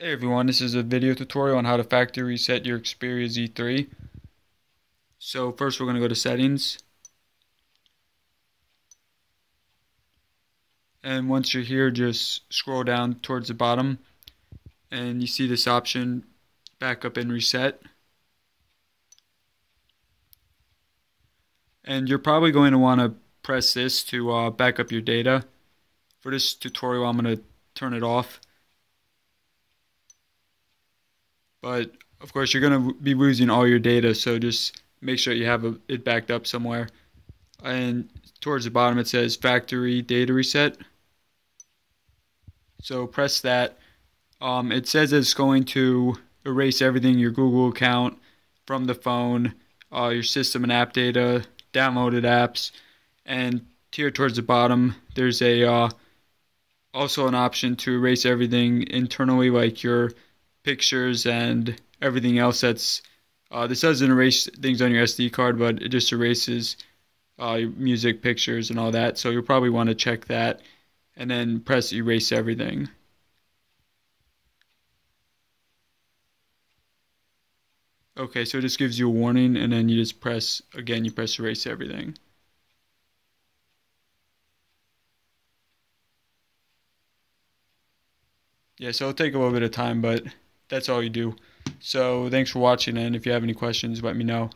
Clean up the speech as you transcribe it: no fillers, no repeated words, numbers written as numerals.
Hey everyone, this is a video tutorial on how to factory reset your Xperia Z3. So first we're going to go to settings. And once you're here, just scroll down towards the bottom and you see this option, backup and reset. And you're probably going to want to press this to back up your data. For this tutorial, I'm going to turn it off. But of course you're going to be losing all your data, so just make sure you have it backed up somewhere. And towards the bottom it says factory data reset. So press that. It says it's going to erase everything, your Google account from the phone, your system and app data, downloaded apps, and here towards the bottom there's a also an option to erase everything internally, like your pictures and everything else. That's this doesn't erase things on your SD card, but it just erases your music, pictures, and all that. So you'll probably want to check that, and then press erase everything. Okay, so it just gives you a warning, and then you just press again. You press erase everything. Yeah, so it'll take a little bit of time, but that's all you do. So thanks for watching, and if you have any questions, let me know.